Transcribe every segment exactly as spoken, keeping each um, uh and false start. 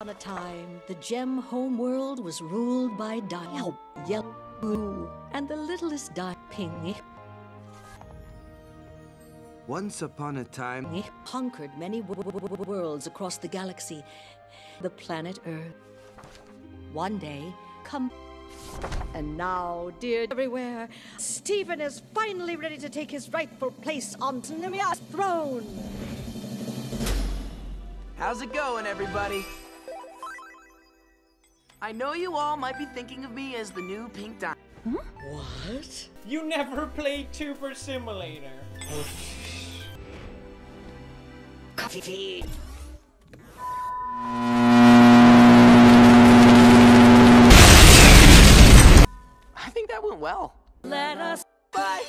On a time, the gem Homeworld was ruled by Diamond, Yellow, Blue, and the littlest Diamond, Pink. Once upon a time, Pink conquered many worlds across the galaxy, the planet Earth. One day, come. And now, dear everywhere, Stephen is finally ready to take his rightful place on Namia's throne. How's it going, everybody? I know you all might be thinking of me as the new Pink Diamond. Huh? What? You never played Tuber Simulator. Coffee feed. I think that went well. Let us bye.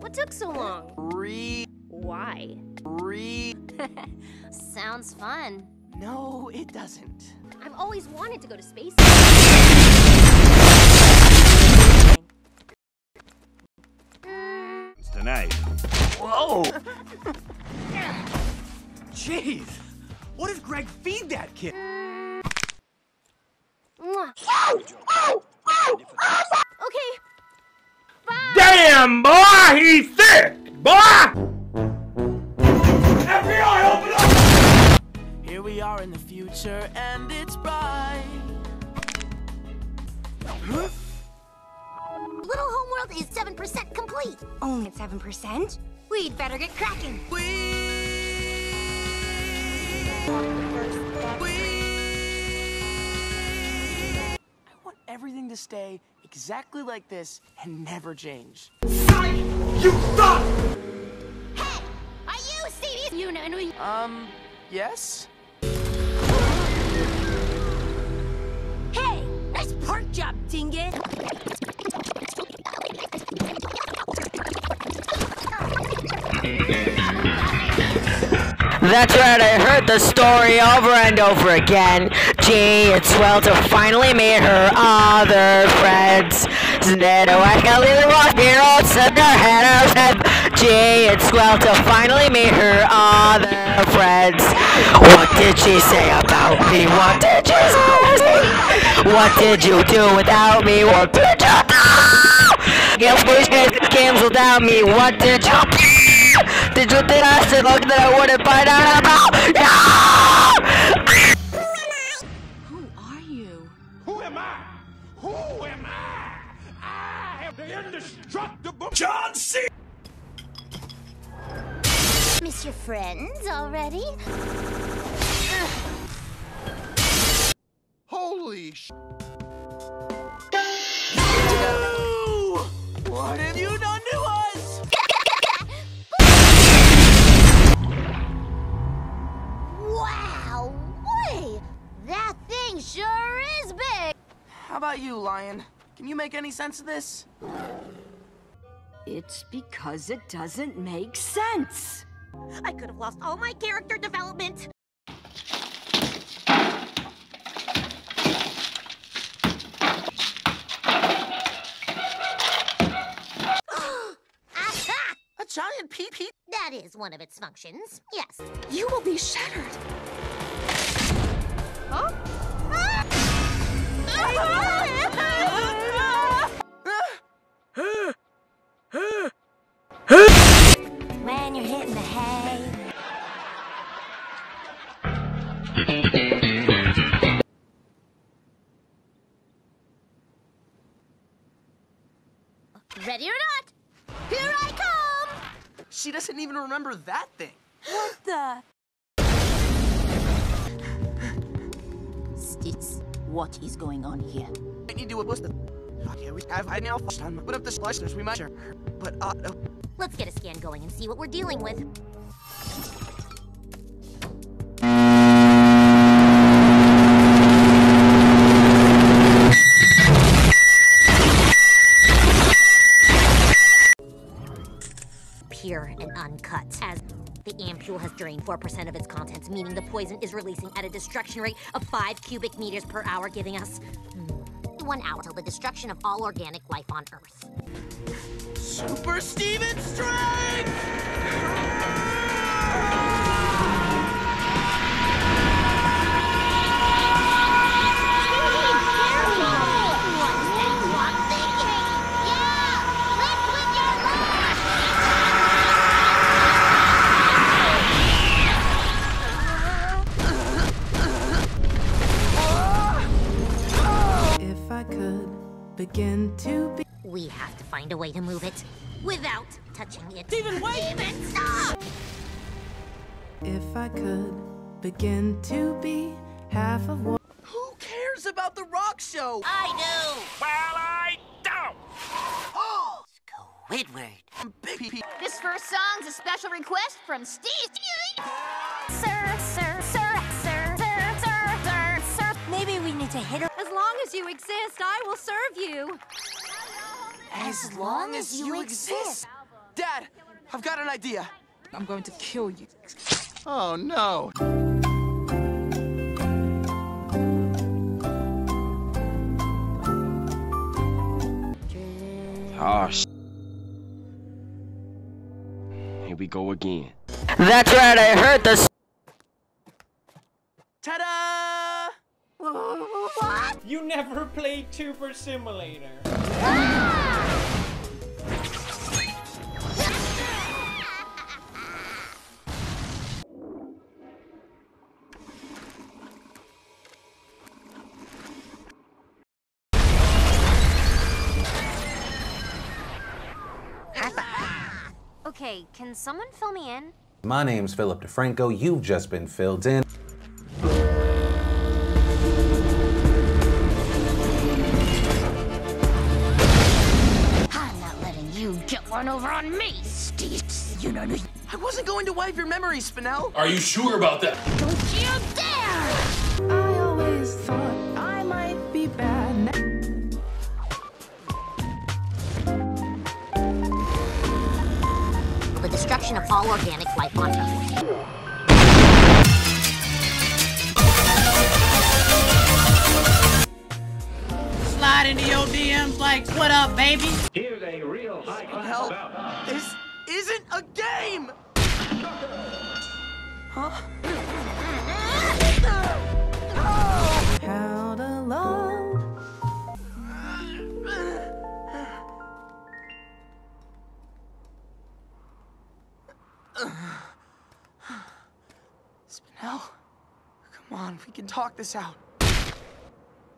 What took so long? Re. Why? Re. Sounds fun. No, it doesn't. I've always wanted to go to space. It's tonight. Whoa! Jeez! What did Greg feed that kid? Okay. Damn, boy, he's thick, boy! F B I, open up! Here we are in the future, and it's bright. Huh? Little Homeworld is seven percent complete. Only at seven percent? We'd better get cracking. We... we... I want everything to stay exactly like this and never change. Sight, you thought! Hey! Are you serious? You know, I know you. Um, yes? Hey! Nice pork chop, dingus! That's right, I heard the story over and over again. Gee, it's swell to finally meet her other friends. Zendaya, I can leave the rock here, all set their head out head. Gee, it's swell to finally meet her other friends. What did she say about me? What did she say about me? What did you do without me? What did you do? Games, games without me, what did you do? Did you think I said look that I wouldn't find out about? No! Who am I? Who are you? Who am I? Who am I? I am the indestructible John C. Miss your friends already? Ugh. Holy sh! No! What have you done to us? That thing sure is big! How about you, Lion? Can you make any sense of this? It's because it doesn't make sense! I could have lost all my character development! A giant pee-pee? That is one of its functions, yes. You will be shattered! Huh? When you're hitting the hay. Ready or not, here I come! She doesn't even remember that thing. What the? It's what is going on here. I need to do Okay, we have I now first time put up the splashers we might but uh let's get a scan going and see what we're dealing with. Pure and uncut as the ampule has drained four percent of its contents, meaning the poison is releasing at a destruction rate of five cubic meters per hour, giving us... twenty-one hours till the destruction of all organic life on Earth. Super Steven Strikes! Begin to be. We have to find a way to move it without touching it. Steven, wait! Steven, stop! If I could begin to be half of what. Who cares about the rock show? I do! Well, I don't! Oh! Squidward. Baby. This first song's a special request from Steve. Sir, sir, sir, sir, sir, sir, sir, sir. Maybe we need to hit her. As long as you exist, I will serve you. As long as you exist. Dad, I've got an idea. I'm going to kill you. Oh, no. Oh, sh. Here we go again. That's right, I heard this. Ta-da! What? You never played Tuber Simulator. Ah! Okay, can someone fill me in? My name's Philip DeFranco. You've just been filled in. Run over on me, Steve. You know me. I wasn't going to wipe your memories, Spinel. Are you sure about that? Don't you dare! I always thought I might be bad. The destruction of all organic life on Earth. Slide into your D Ms like, what up, baby? Here's a real high class about. This isn't a game! Huh? Held alone. Spinel, come on, we can talk this out.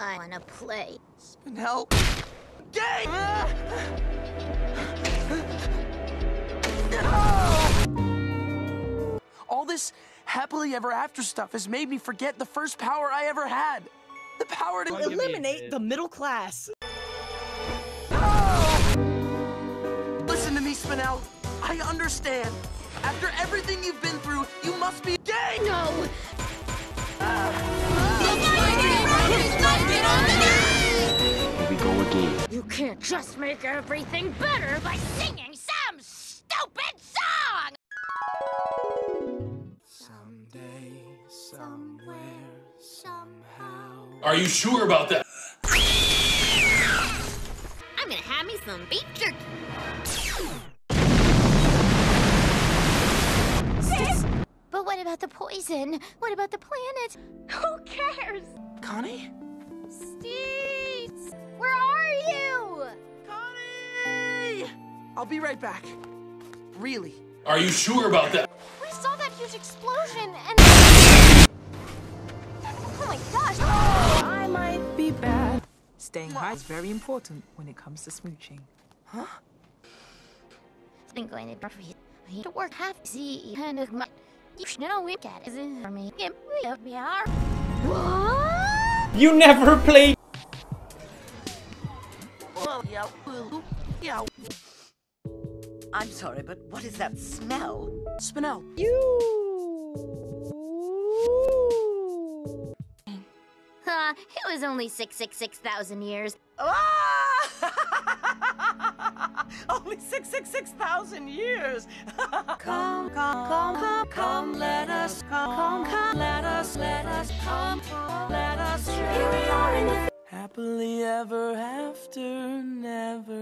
I wanna play. Spinel. Game! No! All this happily ever after stuff has made me forget the first power I ever had. The power to eliminate the middle class. No! Listen to me, Spinel. I understand. After everything you've been through, you must be gay! No! Uh, Here we go again. You can't just make everything better by singing some stupid song! Someday, somewhere, somehow. Are you sure about that? I'm gonna have me some beef jerky. But what about the poison? What about the planet? Who cares? Connie? Steve! Where are you? Connie! I'll be right back. Really. Are you sure about that? We saw that huge explosion and... Oh my gosh! I might be bad. Staying high is very important when it comes to smooching. Huh? It's been going to be... I need to work half Z and of my... You should know we get it for me. We are... What? You never played. I'm sorry, but what is that smell? Spinel. You. Huh, it was only six hundred sixty-six thousand years. Ah! Only six hundred sixty-six thousand years. Come, come, come, come, come, let us come, come, come, let us, let us come, come, let us. Here we are in the happily ever after, never